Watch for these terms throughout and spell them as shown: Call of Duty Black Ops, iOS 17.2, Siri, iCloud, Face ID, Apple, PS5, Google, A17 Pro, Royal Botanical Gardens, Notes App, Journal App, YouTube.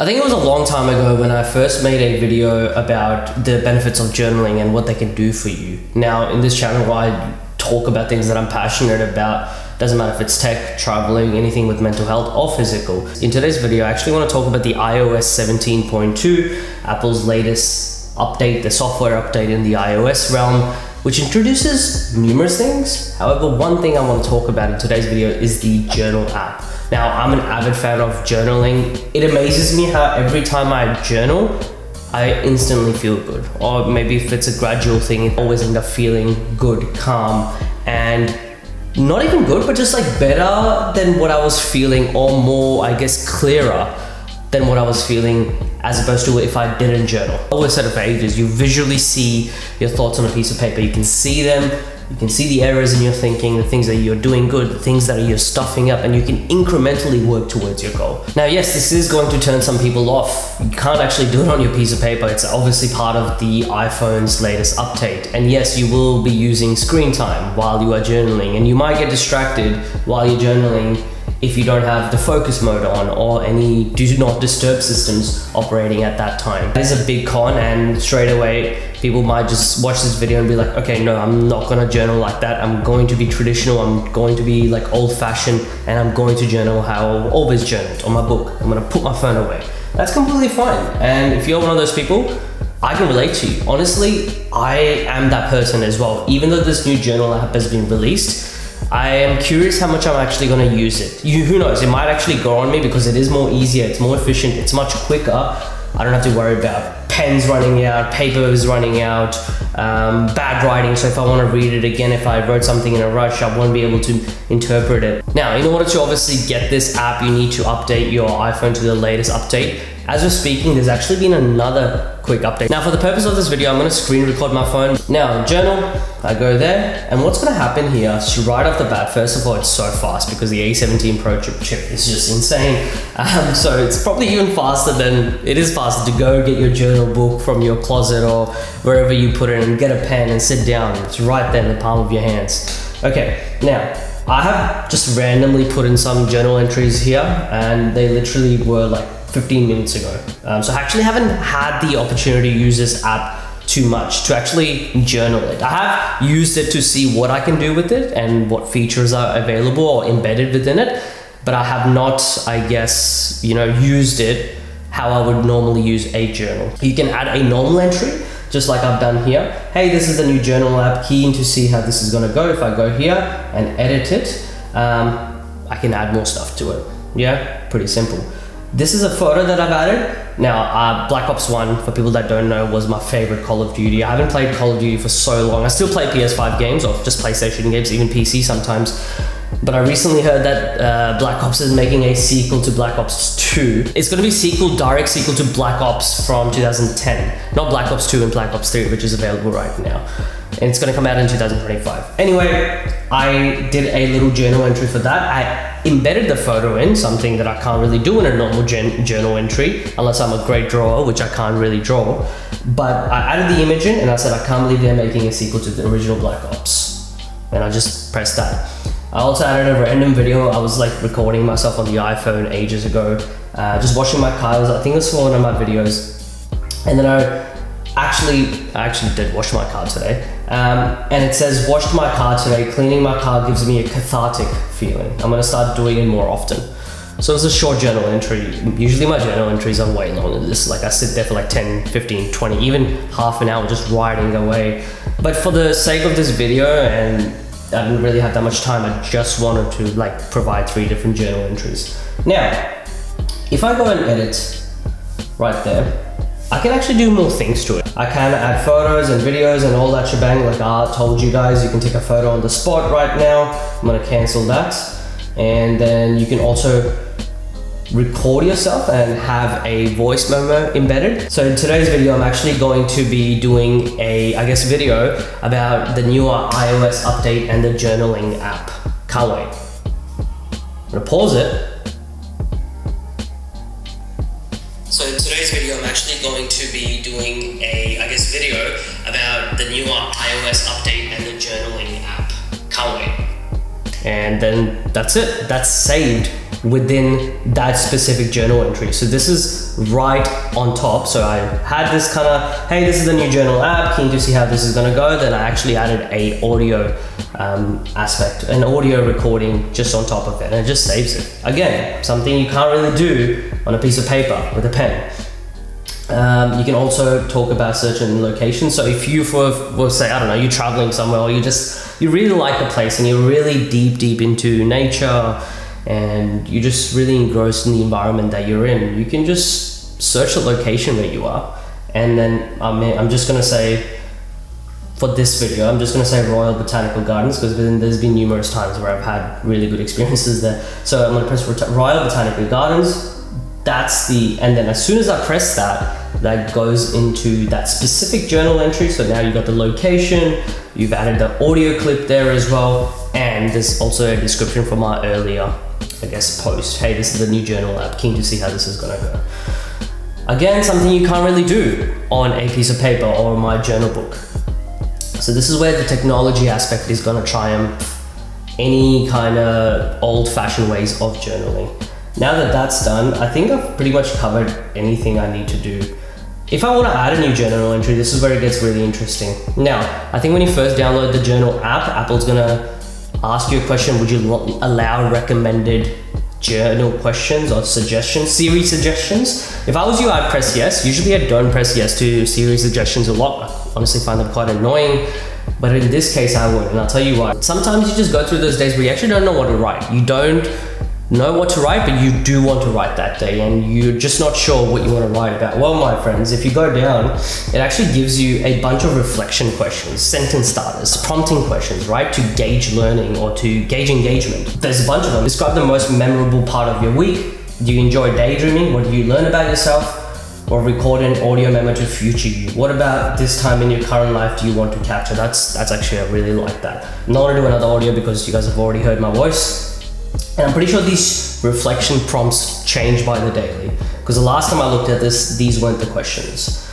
I think it was a long time ago when I first made a video about the benefits of journaling and what they can do for you. Now, in this channel, I talk about things that I'm passionate about. Doesn't matter if it's tech, traveling, anything with mental health or physical. In today's video, I actually want to talk about the iOS 17.2, Apple's latest update, the software update in the iOS realm, which introduces numerous things. However, one thing I want to talk about in today's video is the Journal app. Now, I'm an avid fan of journaling. It amazes me how every time I journal, I instantly feel good. Or maybe if it's a gradual thing, I always end up feeling good, calm, and not even good, but just like better than what I was feeling, or more, I guess, clearer than what I was feeling, as opposed to if I didn't journal. I always said it for ages, you visually see your thoughts on a piece of paper. You can see them. You can see the errors in your thinking, the things that you're doing good, the things that you're stuffing up, and you can incrementally work towards your goal. Now, yes, this is going to turn some people off. You can't actually do it on your piece of paper. It's obviously part of the iPhone's latest update. And yes, you will be using screen time while you are journaling, and you might get distracted while you're journaling if you don't have the focus mode on or any do not disturb systems operating at that time. That is a big con, and straight away, people might just watch this video and be like, okay, no, I'm not gonna journal like that. I'm going to be traditional. I'm going to be like old fashioned, and I'm going to journal how I've always journaled on my book. I'm gonna put my phone away. That's completely fine. And if you're one of those people, I can relate to you. Honestly, I am that person as well. Even though this new journal app has been released, I am curious how much I'm actually gonna use it. Who knows, it might actually grow on me because it is more easier, it's more efficient, it's much quicker. I don't have to worry about pens running out, papers running out, bad writing. So if I wanna read it again, if I wrote something in a rush, I won't be able to interpret it. Now, in order to obviously get this app, you need to update your iPhone to the latest update. As we're speaking, there's actually been another quick update. Now, for the purpose of this video, I'm gonna screen record my phone. Now, journal, I go there, and what's gonna happen here is right off the bat, first of all, it's so fast because the A17 Pro chip is just insane. So it's probably even faster than, it is faster to go get your journal book from your closet or wherever you put it and get a pen and sit down. It's right there in the palm of your hands. Okay, now, I have just randomly put in some journal entries here, and they literally were like, 15 minutes ago. So I actually haven't had the opportunity to use this app too much, to actually journal it. I have used it to see what I can do with it and what features are available or embedded within it, but I have not, I guess, you know, used it how I would normally use a journal. You can add a normal entry, just like I've done here. Hey, this is the new journal app, keen to see how this is gonna go. If I go here and edit it, I can add more stuff to it. Yeah, pretty simple. This is a photo that I've added. Now, Black Ops 1, for people that don't know, was my favorite Call of Duty. I haven't played Call of Duty for so long. I still play PS5 games or just PlayStation games, even PC sometimes. But I recently heard that Black Ops is making a sequel to Black Ops 2. It's gonna be direct sequel to Black Ops from 2010. Not Black Ops 2 and Black Ops 3, which is available right now. And it's gonna come out in 2025. Anyway, I did a little journal entry for that. I embedded the photo in, something that I can't really do in a normal journal entry, unless I'm a great drawer, which I can't really draw. But I added the image in and I said, I can't believe they're making a sequel to the original Black Ops. And I just pressed that. I also added a random video. I was like recording myself on the iPhone ages ago, just washing my cars. I think it was for one of my videos. And then I actually did wash my car today. And it says, washed my car today, cleaning my car gives me a cathartic feeling. I'm gonna start doing it more often. So it's a short journal entry. Usually my journal entries are way longer than this. Like I sit there for like 10, 15, 20, even half an hour just writing away. But for the sake of this video, and I didn't really have that much time, I just wanted to like provide 3 different journal entries. Now, if I go and edit right there, I can actually do more things to it. I can add photos and videos and all that shebang, like I told you guys, you can take a photo on the spot right now. I'm gonna cancel that. And then you can also record yourself and have a voice memo embedded. So in today's video, I'm actually going to be doing a, I guess, video about the newer iOS update and the journaling app. Can't wait. I'm gonna pause it. So in today's video, I'm actually going to be doing a, I guess, video about the newer iOS update and the journaling app. Can't wait. And then that's it. That's saved. within that specific journal entry. So this is right on top. So I had this kind of, hey, this is the new journal app, keen to see how this is gonna go. Then I actually added a audio aspect, an audio recording just on top of it, and it just saves it. Again, something you can't really do on a piece of paper with a pen. You can also talk about certain locations. So if you, for say, I don't know, you're traveling somewhere, or you just, you really like the place and you're really deep into nature and you're just really engrossed in the environment that you're in, you can just search the location where you are. And then I'm just gonna say, for this video, I'm just gonna say Royal Botanical Gardens, because there's been numerous times where I've had really good experiences there. So I'm gonna press Royal Botanical Gardens. That's the, and then as soon as I press that, that goes into that specific journal entry. So now you've got the location, you've added the audio clip there as well, and there's also a description from our earlier, I guess, post. Hey, this is the new journal app, keen to see how this is gonna go. Again, something you can't really do on a piece of paper or my journal book. So this is where the technology aspect is gonna triumph any kind of old-fashioned ways of journaling. Now that that's done, I think I've pretty much covered anything I need to do. If I want to add a new journal entry, this is where it gets really interesting. Now, I think when you first download the journal app, Apple's gonna ask you a question, would you allow recommended journal questions or suggestions, Siri suggestions? If I was you, I'd press yes. Usually I don't press yes to Siri suggestions a lot. I honestly find them quite annoying. But in this case, I would, and I'll tell you why. Sometimes you just go through those days where you actually don't know what to write. You don't know what to write, but you do want to write that day and you're just not sure what you want to write about. Well, my friends, if you go down, it actually gives you a bunch of reflection questions, sentence starters, prompting questions, right? To gauge learning or to gauge engagement. There's a bunch of them. Describe the most memorable part of your week. Do you enjoy daydreaming? What do you learn about yourself? Or record an audio memo to future you. What about this time in your current life do you want to capture? That's actually, I really like that. I'm not gonna do another audio because you guys have already heard my voice. And I'm pretty sure these reflection prompts change by the daily, because the last time I looked at this, these weren't the questions.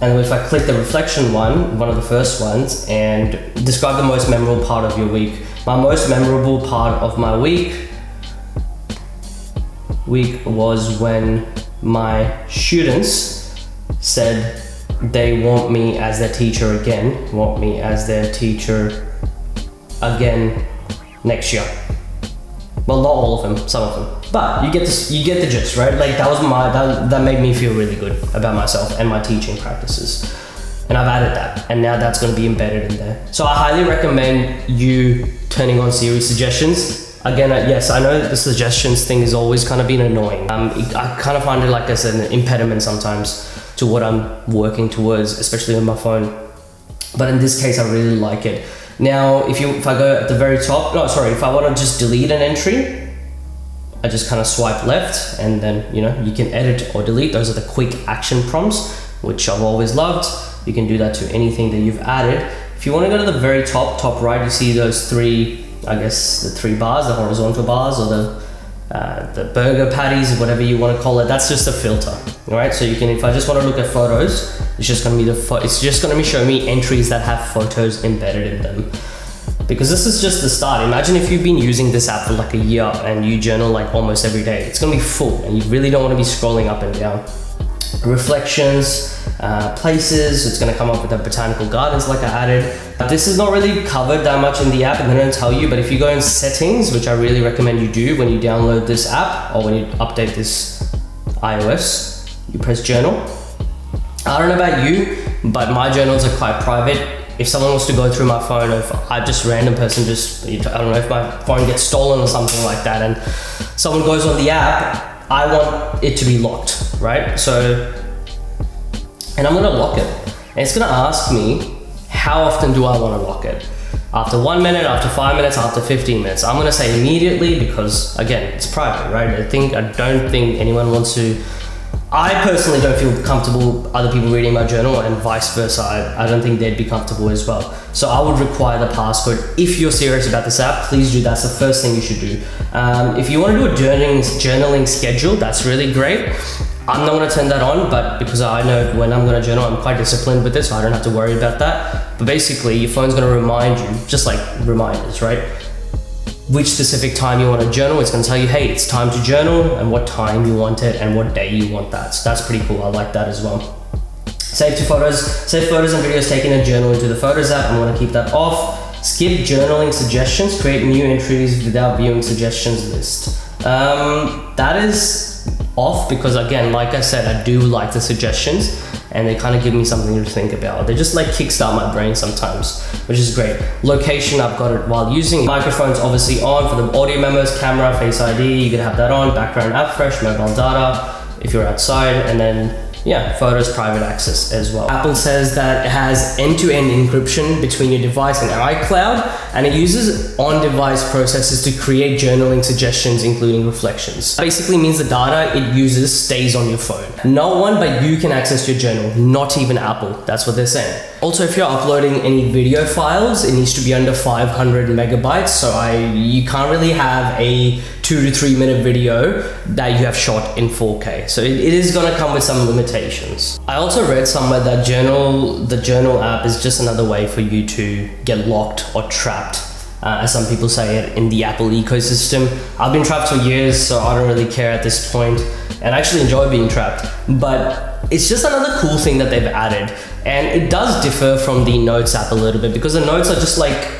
And if I click the reflection one, one of the first ones, and describe the most memorable part of your week. My most memorable part of my week was when my students said they want me as their teacher again, next year. Well, not all of them, some of them, but you get the gist, right? Like that was that made me feel really good about myself and my teaching practices. And I've added that, and now that's gonna be embedded in there. So I highly recommend you turning on Siri suggestions. Again, yes, I know that the suggestions thing has always kind of been annoying. I kind of find it like as an impediment sometimes to what I'm working towards, especially on my phone. But in this case, I really like it. Now, if I go at the very top, no, sorry, if I want to just delete an entry, I just kind of swipe left, and then, you know, you can edit or delete. Those are the quick action prompts, which I've always loved. You can do that to anything that you've added. If you want to go to the very top right, you see those three, I guess, the three bars, the horizontal bars, or the burger patties, whatever you want to call it. That's just a filter, all right? So you can, if I just want to look at photos, it's just gonna be showing me entries that have photos embedded in them. Because this is just the start. Imagine if you've been using this app for like a year and you journal like almost every day. It's gonna be full and you really don't wanna be scrolling up and down. Reflections, places, it's gonna come up with the botanical gardens like I added. But this is not really covered that much in the app and they don't tell you, but if you go in settings, which I really recommend you do when you download this app or when you update this iOS, you press journal. I don't know about you, but my journals are quite private. If someone was to go through my phone, or if I just random person just, I don't know, if my phone gets stolen or something like that and someone goes on the app, I want it to be locked, right? So, and I'm gonna lock it. And it's gonna ask me, how often do I wanna lock it? After 1 minute, after 5 minutes, after 15 minutes. I'm gonna say immediately because again, it's private, right? I don't think anyone wants to, I personally don't feel comfortable other people reading my journal and vice versa. I don't think they'd be comfortable as well. So I would require the passcode. If you're serious about this app, please do. That's the first thing you should do. If you want to do a journaling schedule, that's really great. I'm not gonna turn that on, but because I know when I'm gonna journal, I'm quite disciplined with this, so I don't have to worry about that. But basically your phone's gonna remind you, just like reminders, right? which specific time you want to journal. It's going to tell you, hey, it's time to journal and what time you want it and what day you want that. So that's pretty cool. I like that as well. Save to photos. Save photos and videos taken in journal into the Photos app. I want to keep that off. Skip journaling suggestions. Create new entries without viewing suggestions list. That is off because, again, like I said, I do like the suggestions and they kind of give me something to think about. They just like kickstart my brain sometimes, which is great. Location, I've got it while using. Microphone's obviously on for the audio memos, camera, Face ID, you can have that on. Background app fresh, mobile data if you're outside, and then yeah, photos, private access as well. Apple says that it has end-to-end encryption between your device and iCloud, and it uses on-device processes to create journaling suggestions, including reflections. Basically means the data it uses stays on your phone. No one but you can access your journal, not even Apple. That's what they're saying. Also, if you're uploading any video files, it needs to be under 500 megabytes. So you can't really have a 2 to 3 minute video that you have shot in 4K. So it is gonna come with some limitations. I also read somewhere that the Journal app is just another way for you to get locked or trapped, as some people say it, in the Apple ecosystem. I've been trapped for years, so I don't really care at this point, and I actually enjoy being trapped. But it's just another cool thing that they've added. And it does differ from the Notes app a little bit, because the Notes are just like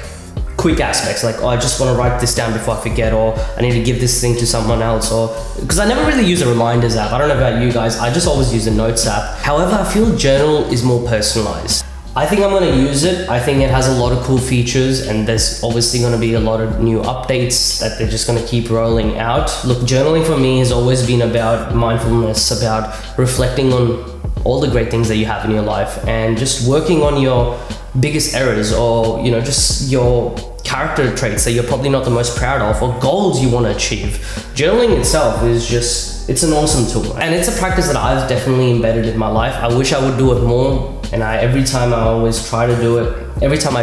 quick aspects, like, oh, I just want to write this down before I forget, or I need to give this thing to someone else, or because I never really use a reminders app. I don't know about you guys, I just always use a Notes app. However, I feel Journal is more personalized. I think I'm going to use it. I think it has a lot of cool features, and there's obviously going to be a lot of new updates that they're just going to keep rolling out. Look, journaling for me has always been about mindfulness, about reflecting on all the great things that you have in your life and just working on your biggest errors, or, you know, just your character traits that you're probably not the most proud of, or goals you want to achieve. Journaling itself is just, it's an awesome tool, and it's a practice that I've definitely embedded in my life. I wish I would do it more, and every time I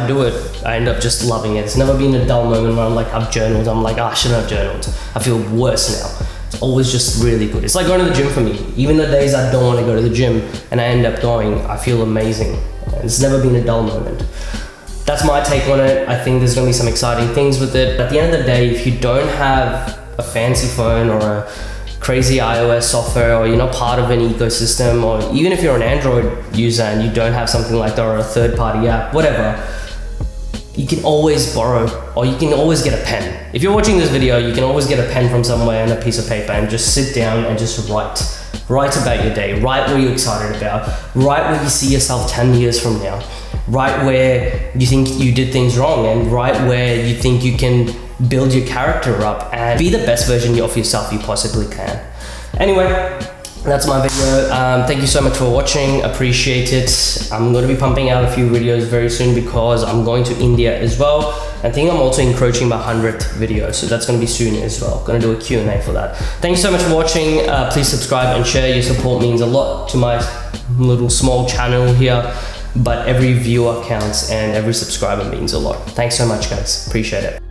do it, I end up just loving it. It's never been a dull moment where I'm like, I've journaled, I'm like, I shouldn't have journaled, I feel worse now. It's always just really good. It's like going to the gym for me. Even the days I don't want to go to the gym and I end up going, I feel amazing. It's never been a dull moment. That's my take on it. I think there's going to be some exciting things with it. At the end of the day, if you don't have a fancy phone or a crazy iOS software, or you're not part of an ecosystem, or even if you're an Android user and you don't have something like that, or a third-party app, whatever, you can always borrow, or you can always get a pen. If you're watching this video, you can always get a pen from somewhere and a piece of paper and just sit down and just write. Write about your day, write what you're excited about, write where you see yourself 10 years from now, write where you think you did things wrong, and write where you think you can build your character up and be the best version of yourself you possibly can. Anyway, that's my video. Thank you so much for watching, appreciate it. I'm going to be pumping out a few videos very soon because I'm going to India as well. I think I'm also encroaching my 100th video, so that's going to be soon as well. Going to do a Q&A for that. Thanks so much for watching. Please subscribe and share. Your support means a lot to my little small channel here, but every viewer counts and every subscriber means a lot. Thanks so much, guys. Appreciate it.